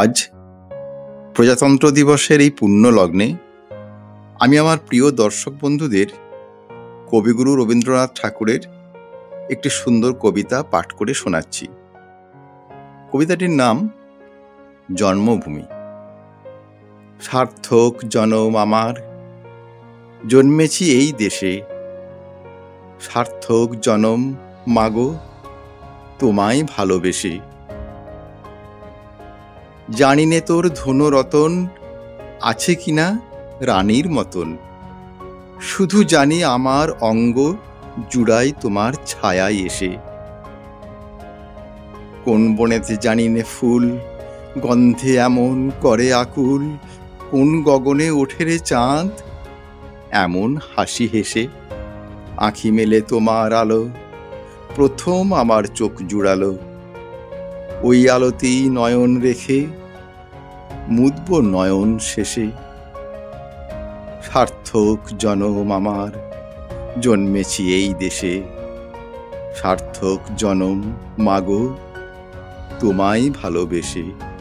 আজ প্রজাতন্ত্র দিবসের এই পুণ্য লগ্নে আমি আমার প্রিয় দর্শক বন্ধুদের কবিগুরু রবীন্দ্রনাথ ঠাকুরের একটি সুন্দর কবিতা পাঠ করে শোনাচ্ছি। কবিতাটির নাম জন্মভূমি। সার্থক জনম আমার, জন্মেছি এই দেশে। সার্থক জনম মাগো তোমায় ভালোবেসে। জানিনে তোর ধনু রতন আছে কিনা রানীর মতন, শুধু জানি আমার অঙ্গ জুড়াই তোমার ছায়ায় এসে। কোন বনেতে জানিনে ফুল গন্ধে এমন করে আকুল, কোন গগনে ওঠে রে চাঁদ এমন হাসি হেসে। আঁখি মেলে তোমার আলো প্রথম আমার চোখ জুড়ালো, ওই আলোতেই নয়ন রেখে মুদব নয়ন শেষে। সার্থক জনম আমার, জন্মেছি এই দেশে। সার্থক জনম মাগো তোমায় ভালোবেসে।